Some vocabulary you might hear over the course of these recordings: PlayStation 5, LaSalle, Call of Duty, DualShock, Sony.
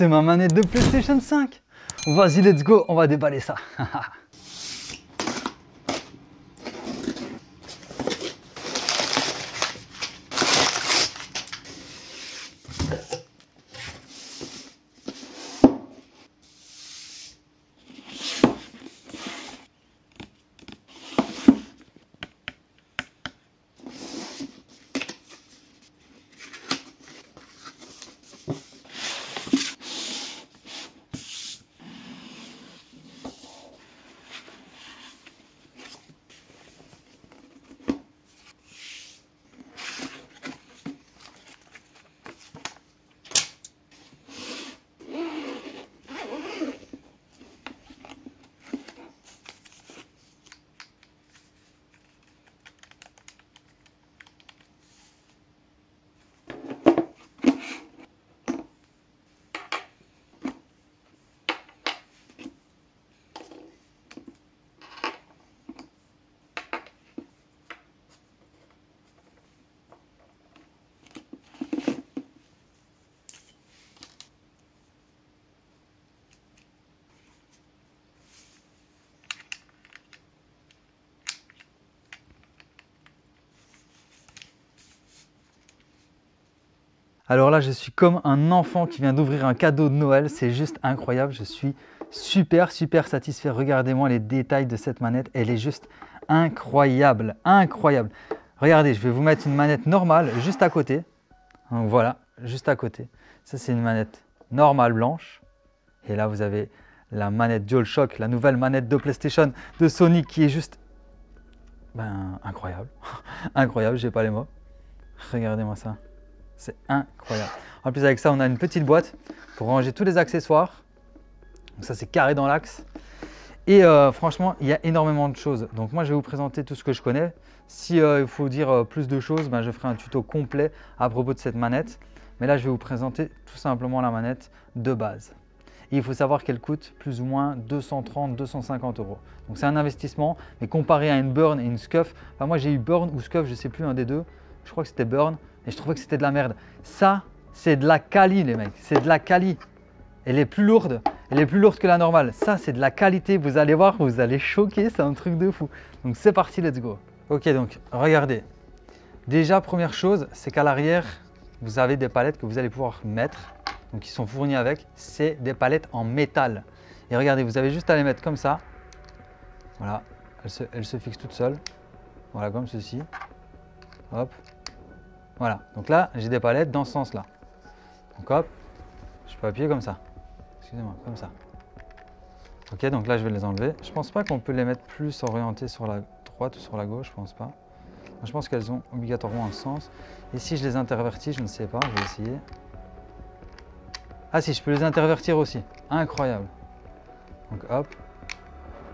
c'est ma manette de PlayStation 5. Vas-y, let's go, on va déballer ça. Alors là, je suis comme un enfant qui vient d'ouvrir un cadeau de Noël. C'est juste incroyable. Je suis super satisfait. Regardez-moi les détails de cette manette. Elle est juste incroyable. Incroyable. Regardez, je vais vous mettre une manette normale juste à côté. Donc voilà, juste à côté. Ça, c'est une manette normale blanche. Et là, vous avez la manette DualShock, la nouvelle manette de PlayStation de Sony qui est juste incroyable. Incroyable, j'ai pas les mots. Regardez-moi ça. C'est incroyable. En plus, avec ça, on a une petite boîte pour ranger tous les accessoires. Donc ça, c'est carré dans l'axe. Et franchement, il y a énormément de choses. Donc moi, je vais vous présenter tout ce que je connais. Si il faut dire plus de choses, je ferai un tuto complet à propos de cette manette. Mais là, je vais vous présenter tout simplement la manette de base. Et il faut savoir qu'elle coûte plus ou moins 230-250 €. Donc c'est un investissement. Mais comparé à une Burn et une Scuff, moi, j'ai eu Burn ou Scuff, je ne sais plus, un des deux. Je crois que c'était Burn. Et je trouvais que c'était de la merde. Ça, c'est de la quali, les mecs. C'est de la quali. Elle est plus lourde. Elle est plus lourde que la normale. Ça, c'est de la qualité. Vous allez voir, vous allez choquer. C'est un truc de fou. Donc, c'est parti, let's go. Ok, donc, regardez. Déjà, première chose, c'est qu'à l'arrière, vous avez des palettes que vous allez pouvoir mettre. Donc, qui sont fournies avec. C'est des palettes en métal. Et regardez, vous avez juste à les mettre comme ça. Voilà. Elles se fixent toutes seules. Voilà, comme ceci. Hop. Voilà, donc là, j'ai des palettes dans ce sens-là. Donc hop, je peux appuyer comme ça. Excusez-moi, comme ça. Ok, donc là, je vais les enlever. Je pense pas qu'on peut les mettre plus orientées sur la droite ou sur la gauche, je pense pas. Je pense qu'elles ont obligatoirement un sens. Et si je les intervertis, je ne sais pas, je vais essayer. Ah si, je peux les intervertir aussi. Incroyable. Donc hop.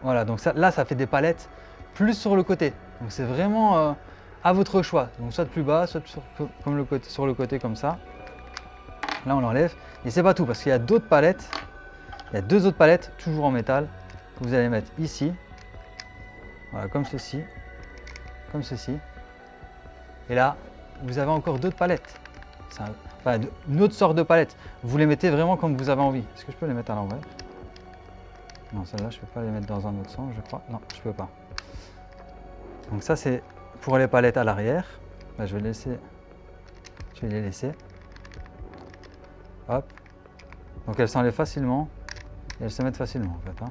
Voilà, donc ça, là, ça fait des palettes plus sur le côté. Donc c'est vraiment... à votre choix, donc soit de plus bas, soit sur le côté comme ça. Là on l'enlève, et c'est pas tout parce qu'il y a d'autres palettes, il y a deux autres palettes toujours en métal que vous allez mettre ici, voilà comme ceci, et là vous avez encore d'autres palettes, une autre sorte de palette. Vous les mettez vraiment comme vous avez envie. Est-ce que je peux les mettre à l'envers? Non, celle-là je peux pas les mettre dans un autre sens, je crois. Non, je peux pas. Donc ça c'est pour les palettes à l'arrière. Là, je vais les laisser. Hop. Donc elles s'enlèvent facilement et elles se mettent facilement en fait.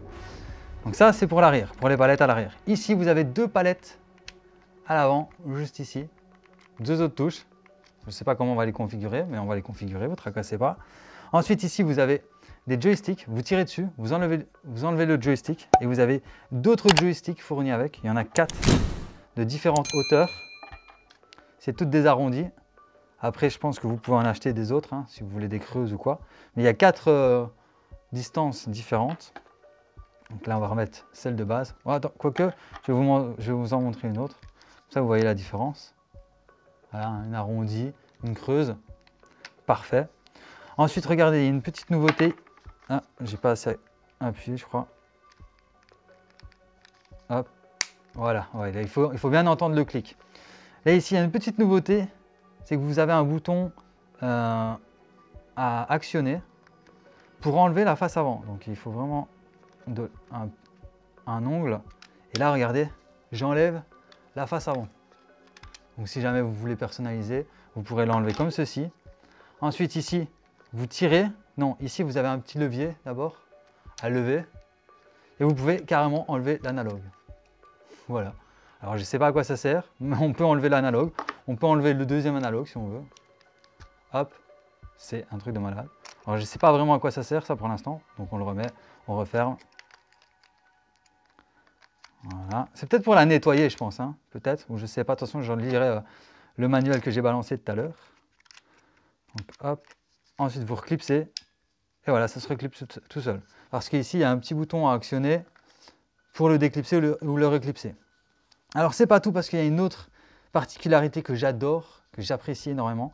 Donc ça c'est pour l'arrière, pour les palettes à l'arrière. Ici vous avez deux palettes à l'avant, juste ici. Deux autres touches. Je ne sais pas comment on va les configurer, mais on va les configurer, vous tracassez pas. Ensuite ici vous avez des joysticks, vous tirez dessus, vous enlevez le joystick et vous avez d'autres joysticks fournis avec. Il y en a 4. De différentes hauteurs, c'est toutes des arrondis. Après je pense que vous pouvez en acheter des autres si vous voulez des creuses ou quoi, mais il y a 4 distances différentes. Donc là on va remettre celle de base. Oh, attends, quoique je vais vous en montrer une autre, comme ça vous voyez la différence. Voilà, une arrondie, une creuse, parfait. Ensuite regardez, il y a une petite nouveauté. Ah, j'ai pas assez appuyé je crois. Hop. Voilà, ouais, là, il faut bien entendre le clic. Là, ici, il y a une petite nouveauté, c'est que vous avez un bouton à actionner. pour enlever la face avant. Donc il faut vraiment un ongle. Et là, regardez, j'enlève la face avant. Donc si jamais vous voulez personnaliser, vous pourrez l'enlever comme ceci. Ensuite ici, vous tirez. Non, ici vous avez un petit levier d'abord à lever. Et vous pouvez carrément enlever l'analogue. Voilà. Alors je ne sais pas à quoi ça sert, mais on peut enlever l'analogue. On peut enlever le deuxième analogue si on veut. Hop, c'est un truc de malade. Alors je ne sais pas vraiment à quoi ça sert ça pour l'instant. Donc on le remet, on referme. Voilà. C'est peut-être pour la nettoyer je pense. Hein. Peut-être, ou je ne sais pas. Attention, j'en lirai le manuel que j'ai balancé tout à l'heure. Donc hop. Ensuite vous reclipsez. Et voilà, ça se reclipse tout seul. Parce qu'ici, il y a un petit bouton à actionner pour le déclipser ou le reclipser. Alors, c'est pas tout parce qu'il y a une autre particularité que j'adore, que j'apprécie énormément.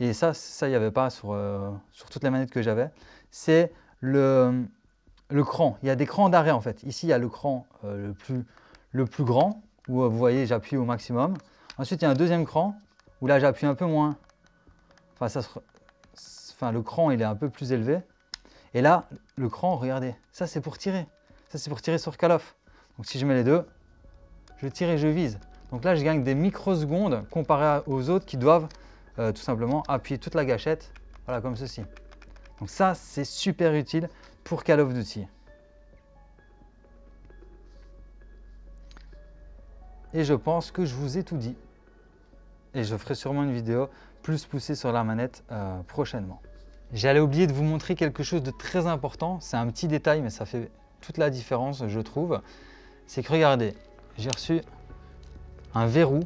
Et ça il n'y avait pas sur toutes les manettes que j'avais. C'est le cran. Il y a des crans d'arrêt en fait. Ici, il y a le cran le plus grand où vous voyez, j'appuie au maximum. Ensuite, il y a un deuxième cran où là, j'appuie un peu moins. Enfin, le cran, il est un peu plus élevé. Et là, le cran, regardez, ça c'est pour tirer. Ça c'est pour tirer sur Call of. Donc si je mets les deux, je tire et je vise. Donc là, je gagne des microsecondes comparé aux autres qui doivent tout simplement appuyer toute la gâchette. Voilà, comme ceci. Donc ça, c'est super utile pour Call of Duty. Et je pense que je vous ai tout dit. Et je ferai sûrement une vidéo plus poussée sur la manette prochainement. J'allais oublier de vous montrer quelque chose de très important. C'est un petit détail, mais ça fait toute la différence, je trouve. C'est que, regardez, j'ai reçu un verrou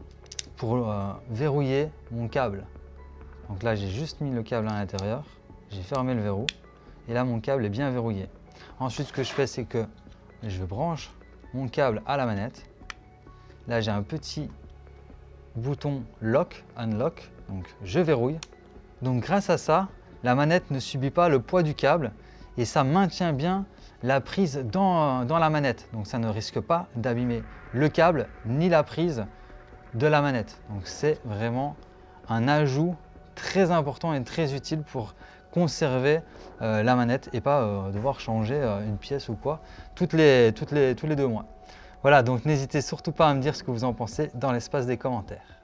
pour verrouiller mon câble. Donc là, j'ai juste mis le câble à l'intérieur. J'ai fermé le verrou. Et là, mon câble est bien verrouillé. Ensuite, ce que je fais, c'est que je branche mon câble à la manette. Là, j'ai un petit bouton lock, unlock. Donc, je verrouille. Donc, grâce à ça, la manette ne subit pas le poids du câble et ça maintient bien la prise dans la manette. Donc ça ne risque pas d'abîmer le câble ni la prise de la manette. Donc c'est vraiment un ajout très important et très utile pour conserver la manette et pas devoir changer une pièce ou quoi tous les 2 mois. Voilà, donc n'hésitez surtout pas à me dire ce que vous en pensez dans l'espace des commentaires.